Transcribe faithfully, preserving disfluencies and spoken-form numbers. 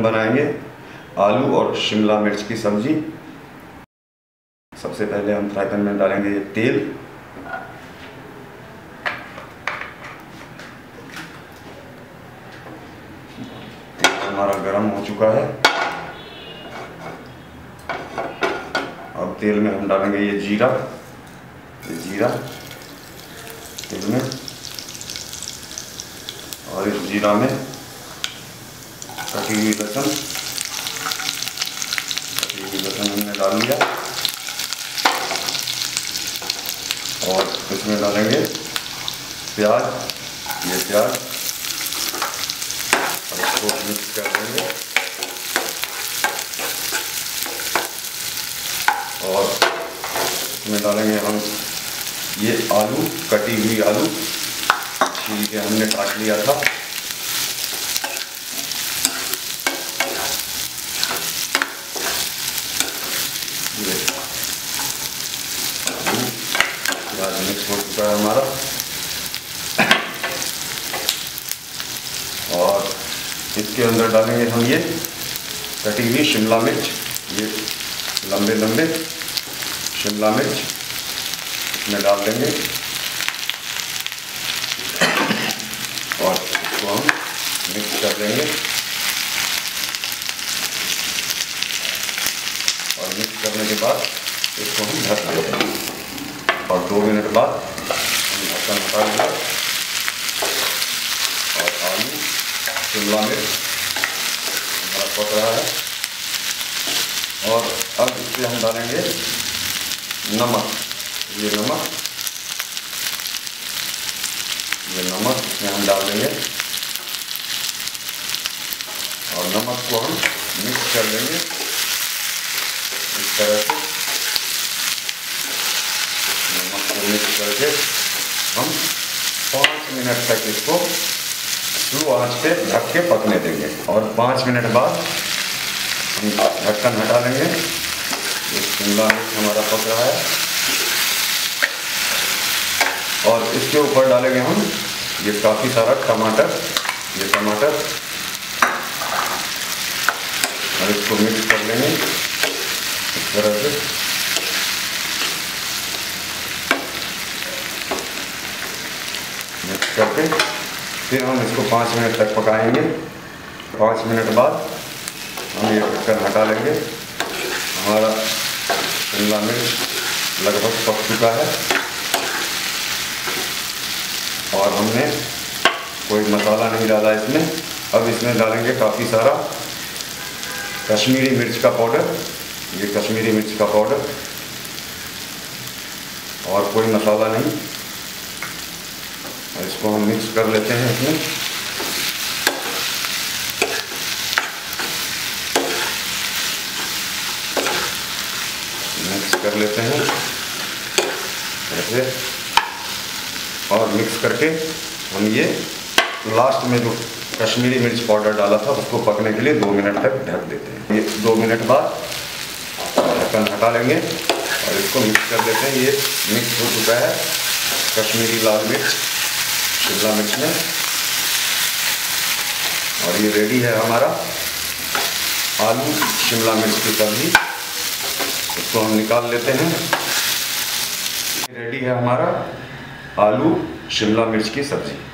हम बनाएंगे आलू और शिमला मिर्च की सब्जी। सबसे पहले हम फ्राई पैन में डालेंगे तेल। तेल हमारा गरम हो चुका है। अब तेल में हम डालेंगे ये जीरा, ये जीरा तेल में, और इस जीरा में कटी हुई लहसुन, कटी हुई लहसुन हमने डाल लिया। और इसमें डालेंगे प्याज, ये प्याज, और इसको मिक्स कर देंगे। और इसमें डालेंगे हम ये आलू, कटी हुई आलू छील के हमने काट लिया था। ये प्याज मिक्स हो चुका है हमारा। और इसके अंदर डालेंगे हम ये कटी हुई शिमला मिर्च, ये लंबे लंबे शिमला मिर्च इसमें डाल देंगे। और इसको हम मिक्स कर देंगे। और मिक्स करने के बाद इसको हम ढक देंगे और दो मिनट बाद हम ढक्कन हटा देंगे। और आलू शिमला मिर्च हमारा पक रहा है। और अब इसमें हम डालेंगे नमक, ये नमक ये नमक इसमें हम डाल देंगे। और नमक को हम मिक्स कर देंगे इस तरह से। नमक को मिक्स करके हम पाँच मिनट तक इसको स्लो आंच पे ढक के पकने देंगे। और पाँच मिनट बाद हम ढक्कन हटा देंगे। ये शिमला मिर्च हमारा पक रहा है। और इसके ऊपर डालेंगे हम ये काफ़ी सारा टमाटर, ये टमाटर, और इसको मिक्स कर लेंगे इस तरह से। मिक्स करके फिर हम इसको पाँच मिनट तक पकाएंगे। पाँच मिनट बाद हम ये ढक्कन हटा लेंगे। हमारा शिमला मिर्च लगभग पक चुका है। और हमने कोई मसाला नहीं डाला इसमें। अब इसमें डालेंगे काफ़ी सारा कश्मीरी मिर्च का पाउडर, ये कश्मीरी मिर्च का पाउडर, और कोई मसाला नहीं। इसको हम मिक्स कर लेते हैं इसमें। मिक्स कर लेते हैं ऐसे। और मिक्स करके हम ये लास्ट में जो कश्मीरी मिर्च पाउडर डाला था उसको पकने के लिए दो मिनट तक ढक देते हैं। ये दो मिनट बाद ढक्कन हटा लेंगे और इसको मिक्स कर देते हैं। ये मिक्स हो चुका है कश्मीरी लाल मिर्च शिमला मिर्च में। और ये रेडी है हमारा आलू शिमला मिर्च की सब्ज़ी। इसको हम निकाल लेते हैं। रेडी है हमारा आलू शिमला मिर्च की सब्ज़ी।